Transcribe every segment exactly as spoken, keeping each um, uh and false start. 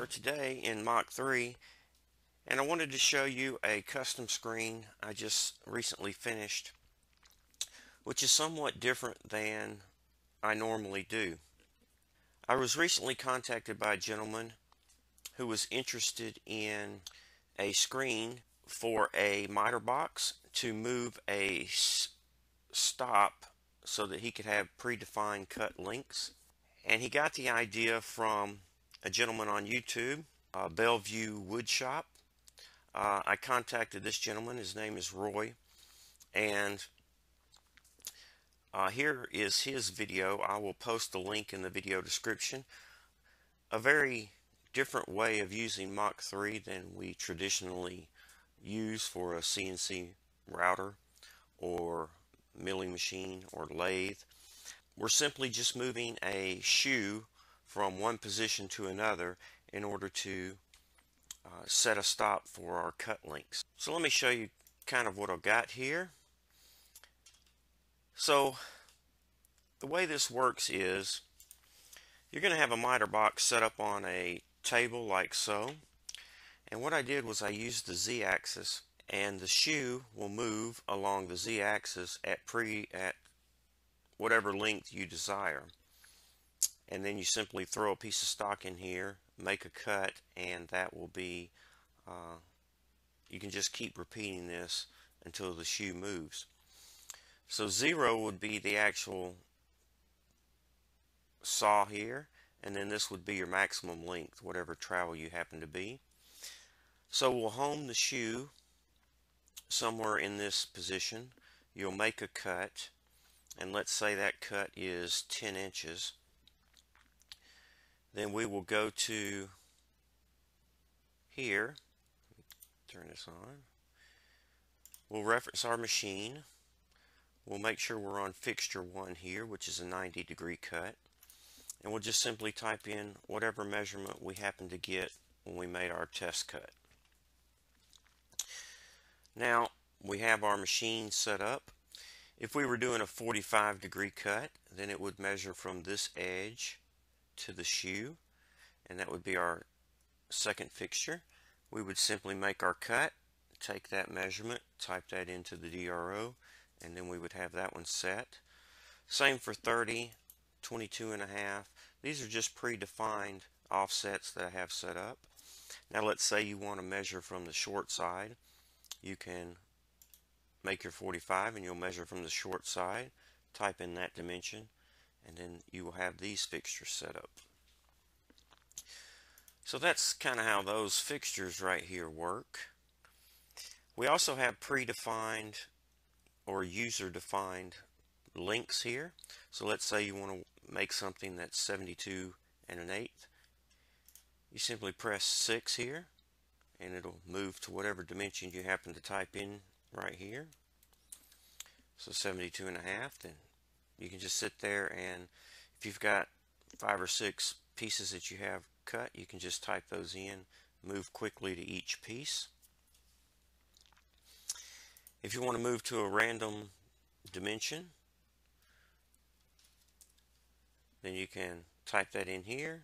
were today in Mach three, and I wanted to show you a custom screen I just recently finished, which is somewhat different than I normally do. I was recently contacted by a gentleman who was interested in a screen for a miter box to move a stop so that he could have predefined cut lengths. And he got the idea from a gentleman on YouTube, uh, Bellevue Woodshop. Uh, I contacted this gentleman. His name is Roy. And uh, here is his video. I will post the link in the video description. A very different way of using Mach three than we traditionally use for a C N C router or milling machine or lathe. We're simply just moving a shoe from one position to another in order to uh, set a stop for our cut lengths. So let me show you kind of what I've got here. So the way this works is you're going to have a miter box set up on a table like so. And what I did was I used the z-axis, and the shoe will move along the z-axis at pre at whatever length you desire. And then you simply throw a piece of stock in here, make a cut, and that will be, uh, you can just keep repeating this until the shoe moves. So zero would be the actual saw here, and then this would be your maximum length, whatever travel you happen to be. So we'll home the shoe somewhere in this position. You'll make a cut, and let's say that cut is ten inches. Then we will go to here, turn this on, we'll reference our machine, we'll make sure we're on fixture one here, which is a ninety degree cut, and we'll just simply type in whatever measurement we happen to get when we made our test cut. Now we have our machine set up. If we were doing a forty-five degree cut, then it would measure from this edge to the shoe, and that would be our second fixture. We would simply make our cut, take that measurement, type that into the D R O, and then we would have that one set. Same for thirty, twenty-two and a half. These are just predefined offsets that I have set up. Now let's say you want to measure from the short side. You can make your forty-five and you'll measure from the short side, type in that dimension, and then you will have these fixtures set up. So that's kind of how those fixtures right here work. We also have predefined or user-defined lengths here. So let's say you want to make something that's seventy-two and an eighth. You simply press six here, and it'll move to whatever dimension you happen to type in right here. So seventy-two and a half, then you can just sit there, and if you've got five or six pieces that you have cut, you can just type those in, move quickly to each piece. If you want to move to a random dimension, then you can type that in here.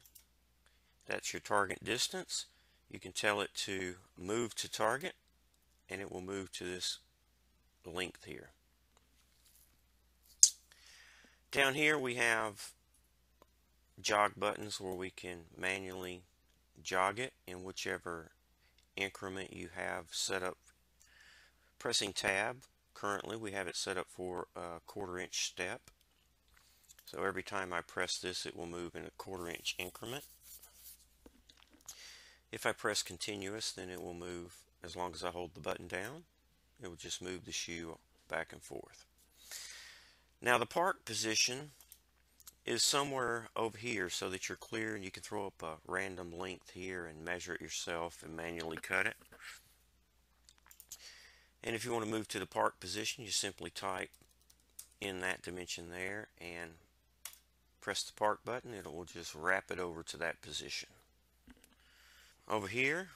That's your target distance. You can tell it to move to target, and it will move to this length here. Down here we have jog buttons where we can manually jog it in whichever increment you have set up. Pressing tab, currently we have it set up for a quarter inch step. So every time I press this, it will move in a quarter inch increment. If I press continuous, then it will move, as long as I hold the button down, it will just move the shoe back and forth. Now the park position is somewhere over here so that you're clear, and you can throw up a random length here and measure it yourself and manually cut it. And if you want to move to the park position, you simply type in that dimension there and press the park button. It will just wrap it over to that position. Over here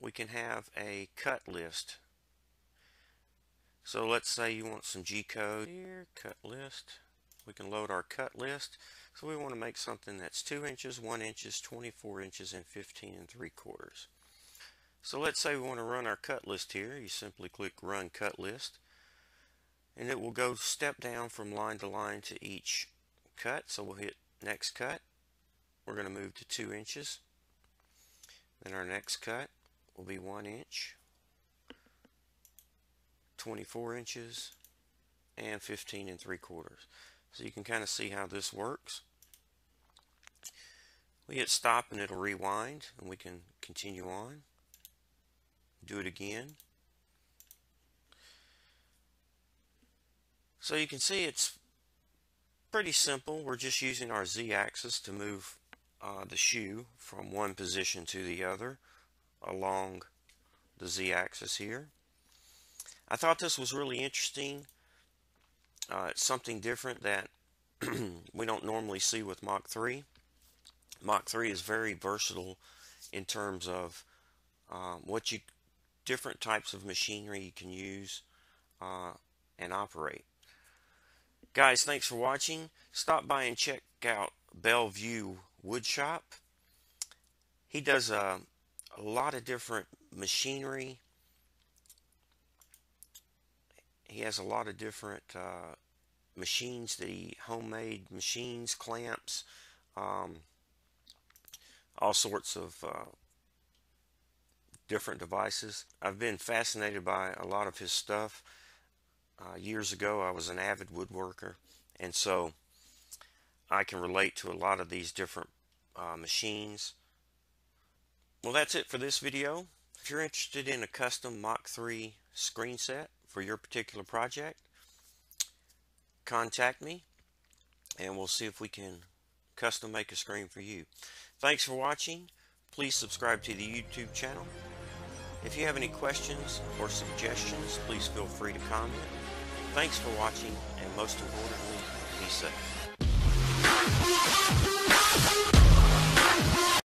we can have a cut list. So let's say you want some G code here, cut list. We can load our cut list. So we want to make something that's two inches, one inches, twenty-four inches, and fifteen and three quarters. So let's say we want to run our cut list here. You simply click Run Cut List, and it will go step down from line to line to each cut. So we'll hit Next Cut. We're going to move to two inches. Then our next cut will be one inch, twenty-four inches, and fifteen and three quarters. So you can kind of see how this works. We hit stop and it'll rewind, and we can continue on. Do it again. So you can see it's pretty simple. We're just using our z-axis to move uh, the shoe from one position to the other along the z-axis here. I thought this was really interesting. Uh, it's something different that we don't normally see with Mach three. Mach three is very versatile in terms of um, what you different types of machinery you can use uh, and operate. Guys, thanks for watching. Stop by and check out Bellevue Woodshop. He does a, a lot of different machinery. He has a lot of different uh, machines, the homemade machines, clamps, um, all sorts of uh, different devices. I've been fascinated by a lot of his stuff. Uh, years ago, I was an avid woodworker, and so I can relate to a lot of these different uh, machines. Well, that's it for this video. If you're interested in a custom Mach three screen set for your particular project, contact me and we'll see if we can custom make a screen for you. Thanks for watching. Please subscribe to the YouTube channel. If you have any questions or suggestions, please feel free to comment. Thanks for watching, and most importantly, be safe.